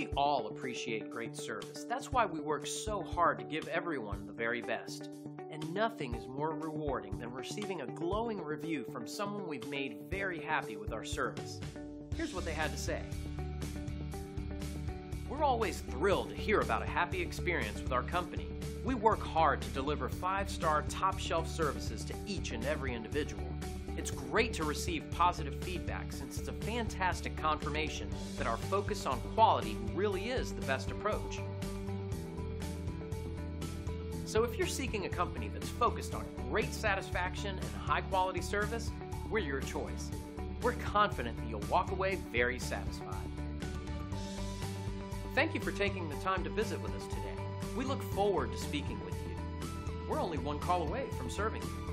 We all appreciate great service. That's why we work so hard to give everyone the very best. And nothing is more rewarding than receiving a glowing review from someone we've made very happy with our service. Here's what they had to say. We're always thrilled to hear about a happy experience with our company. We work hard to deliver 5-star top-shelf services to each and every individual. It's great to receive positive feedback since it's a fantastic confirmation that our focus on quality really is the best approach. So if you're seeking a company that's focused on great satisfaction and high-quality service, we're your choice. We're confident that you'll walk away very satisfied. Thank you for taking the time to visit with us today. We look forward to speaking with you. We're only one call away from serving you.